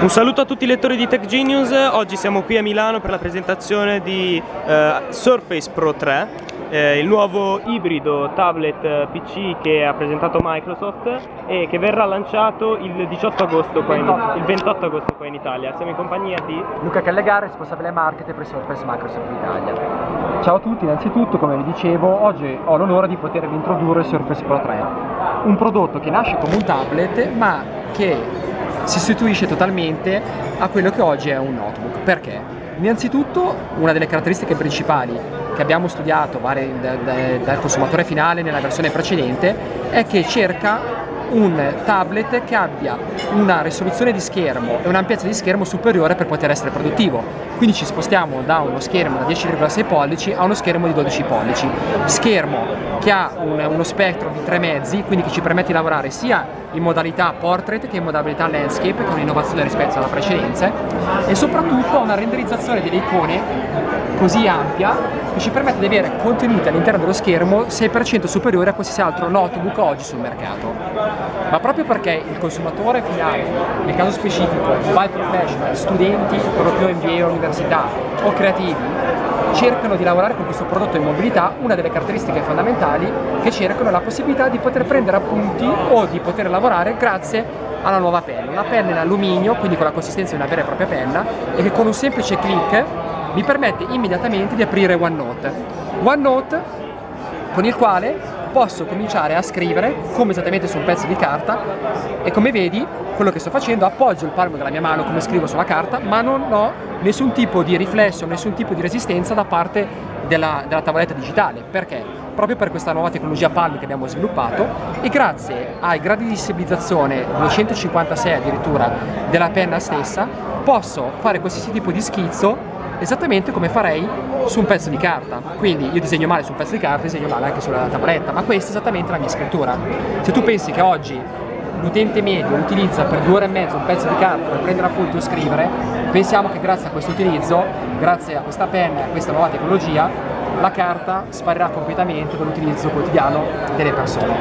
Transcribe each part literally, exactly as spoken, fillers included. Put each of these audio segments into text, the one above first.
Un saluto a tutti i lettori di TechGenius, oggi siamo qui a Milano per la presentazione di eh, Surface Pro tre, eh, il nuovo ibrido tablet P C che ha presentato Microsoft e che verrà lanciato il diciotto agosto qua in, il ventotto agosto qua in Italia. Siamo in compagnia di Luca Callegari, responsabile marketing per Surface Microsoft Italia. Ciao a tutti, innanzitutto come vi dicevo oggi ho l'onore di potervi introdurre Surface Pro tre, un prodotto che nasce come un tablet ma che si sostituisce totalmente a quello che oggi è un notebook. Perché? Innanzitutto una delle caratteristiche principali che abbiamo studiato varie, da, da, dal consumatore finale nella versione precedente è che cerca un tablet che abbia una risoluzione di schermo e un'ampiezza di schermo superiore per poter essere produttivo. Quindi ci spostiamo da uno schermo da dieci virgola sei pollici a uno schermo di dodici pollici, schermo che ha un, uno spettro di tre mezzi, quindi che ci permette di lavorare sia in modalità portrait che in modalità landscape, che è un'innovazione rispetto alla precedenza, e soprattutto una renderizzazione delle icone così ampia che ci permette di avere contenuti all'interno dello schermo sei per cento superiore a qualsiasi altro notebook oggi sul mercato. Ma proprio perché il consumatore finale, nel caso specifico by professional, studenti, proprio M B A o università o creativi, cercano di lavorare con questo prodotto in mobilità, una delle caratteristiche fondamentali che cercano è la possibilità di poter prendere appunti o di poter lavorare grazie alla nuova penna, una penna in alluminio, quindi con la consistenza di una vera e propria penna, e che con un semplice click mi permette immediatamente di aprire OneNote. OneNote con il quale posso cominciare a scrivere come esattamente su un pezzo di carta, e come vedi quello che sto facendo, appoggio il palmo della mia mano come scrivo sulla carta, ma non ho nessun tipo di riflesso, nessun tipo di resistenza da parte della, della tavoletta digitale. Perché? Proprio per questa nuova tecnologia palm che abbiamo sviluppato, e grazie ai gradi di stabilizzazione duecentocinquantasei addirittura della penna stessa posso fare qualsiasi tipo di schizzo esattamente come farei su un pezzo di carta. Quindi io disegno male su un pezzo di carta, disegno male anche sulla tavoletta, ma questa è esattamente la mia scrittura. Se tu pensi che oggi l'utente medio utilizza per due ore e mezzo un pezzo di carta per prendere appunti o scrivere, pensiamo che grazie a questo utilizzo, grazie a questa penna e a questa nuova tecnologia, la carta sparirà completamente dall'utilizzo quotidiano delle persone.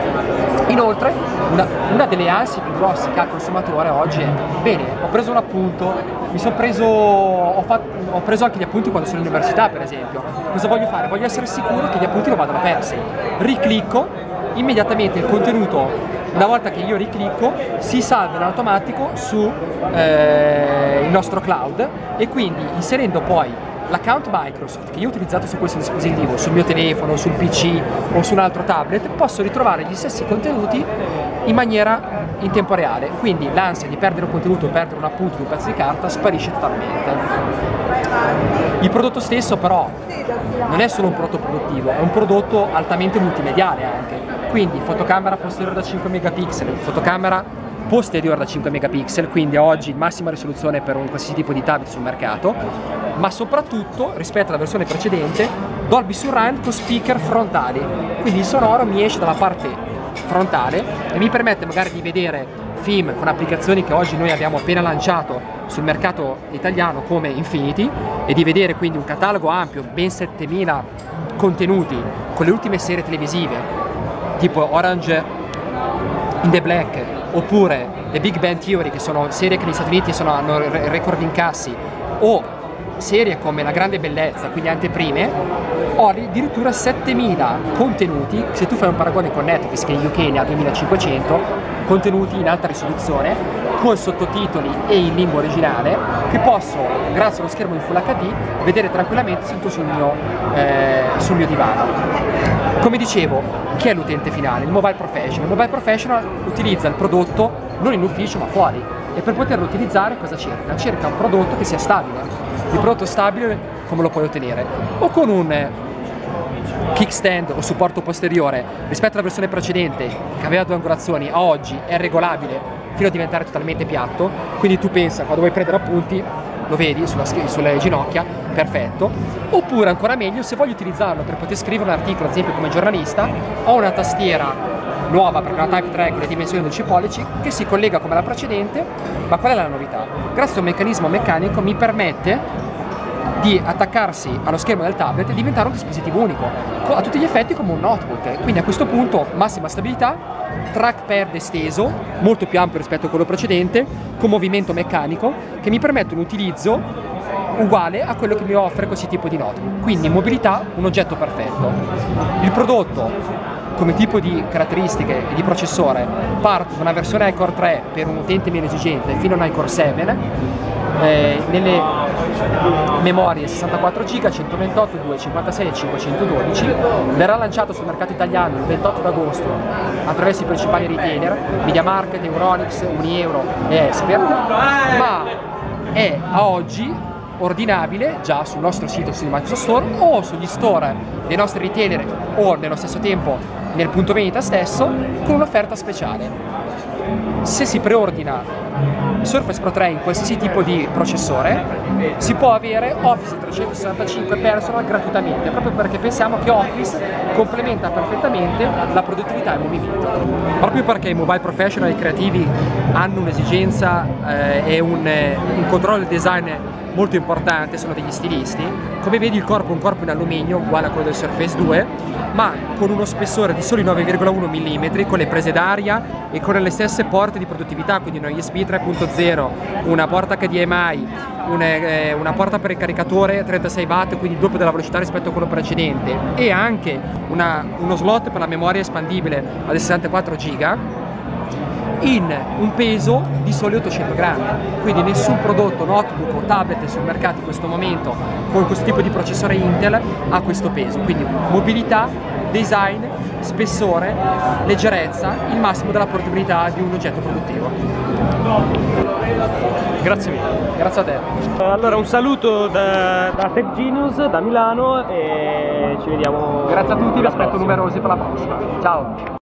Inoltre, una, una delle ansie più grosse che ha il consumatore oggi è: bene, ho preso un appunto, mi sono preso, ho, fatto, ho preso anche gli appunti quando sono all'università per esempio, cosa voglio fare? Voglio essere sicuro che gli appunti non vadano persi. Riclicco, immediatamente il contenuto, una volta che io riclicco, si salva in automatico su eh, il nostro cloud, e quindi inserendo poi l'account Microsoft che io ho utilizzato su questo dispositivo, sul mio telefono, sul P C o su un altro tablet, posso ritrovare gli stessi contenuti in maniera in tempo reale. Quindi l'ansia di perdere un contenuto o perdere un appunto di un pezzo di carta sparisce totalmente. Il prodotto stesso però non è solo un prodotto produttivo, è un prodotto altamente multimediale anche, quindi fotocamera posteriore da cinque megapixel, fotocamera posteriore da cinque megapixel, quindi oggi massima risoluzione per un qualsiasi tipo di tablet sul mercato, ma soprattutto rispetto alla versione precedente Dolby Surround con speaker frontali, quindi il sonoro mi esce dalla parte frontale e mi permette magari di vedere film con applicazioni che oggi noi abbiamo appena lanciato sul mercato italiano come Infinity, e di vedere quindi un catalogo ampio, ben settemila contenuti con le ultime serie televisive tipo Orange Is the Black oppure le Big Bang Theory, che sono serie che negli Stati Uniti sono, hanno record incassi, o serie come La Grande Bellezza, quindi anteprime, ho addirittura settemila contenuti. Se tu fai un paragone con Netflix che in U K ne ha duemilacinquecento, contenuti in alta risoluzione con sottotitoli e in lingua originale, che posso grazie allo schermo in Full H D vedere tranquillamente tutto sul mio, eh, sul mio divano. Come dicevo, chi è l'utente finale? Il mobile professional. Il mobile professional utilizza il prodotto non in ufficio ma fuori, e per poterlo utilizzare cosa cerca? Cerca un prodotto che sia stabile. Il prodotto stabile come lo puoi ottenere? O con un kickstand o supporto posteriore, rispetto alla versione precedente che aveva due angolazioni, a oggi è regolabile fino a diventare totalmente piatto, quindi tu pensa quando vuoi prendere appunti lo vedi sulla, sulle ginocchia, perfetto. Oppure ancora meglio, se voglio utilizzarlo per poter scrivere un articolo ad esempio come giornalista, ho una tastiera nuova perché è una Type Track di dimensioni dodici pollici che si collega come la precedente, ma qual è la novità? Grazie a un meccanismo meccanico mi permette di attaccarsi allo schermo del tablet e diventare un dispositivo unico, a tutti gli effetti come un notebook. Quindi a questo punto massima stabilità, trackpad esteso, molto più ampio rispetto a quello precedente, con movimento meccanico, che mi permette un utilizzo uguale a quello che mi offre questo tipo di notebook. Quindi mobilità, un oggetto perfetto. Il prodotto come tipo di caratteristiche e di processore parte da una versione iCore tre per un utente meno esigente fino a un iCore sette, eh, nelle memorie sessantaquattro giga, centoventotto, due, cinquantasei, cinquecentododici. Verrà lanciato sul mercato italiano il ventotto d'agosto attraverso i principali retailer MediaMarket, Euronics, UniEuro e Expert, ma è a oggi ordinabile già sul nostro sito, su Microsoft Store o sugli store dei nostri retailer o nello stesso tempo nel punto vendita stesso con un'offerta speciale. Se si preordina Surface Pro tre in qualsiasi tipo di processore si può avere Office trecentosessantacinque Personal gratuitamente, proprio perché pensiamo che Office complementa perfettamente la produttività e il movimento. Proprio perché i mobile professional e i creativi hanno un'esigenza eh, e un, eh, un controllo del design molto importante, sono degli stilisti. Come vedi il corpo è un corpo in alluminio uguale a quello del Surface due, ma con uno spessore di soli nove virgola uno millimetri, con le prese d'aria e con le stesse porte di produttività, quindi una U S B tre punto zero, una porta H D M I, una, eh, una porta per il caricatore trentasei watt, quindi il doppio della velocità rispetto a quello precedente, e anche una, uno slot per la memoria espandibile a sessantaquattro giga in un peso di soli ottocento grammi, quindi nessun prodotto notebook o tablet sul mercato in questo momento con questo tipo di processore Intel ha questo peso. Quindi mobilità, design, spessore, leggerezza, il massimo della portabilità di un oggetto produttivo. Grazie mille. Grazie a te. Allora, un saluto da, da TechGenius, da Milano, e ci vediamo. Grazie a tutti, vi aspetto numerosi per la prossima. Ciao.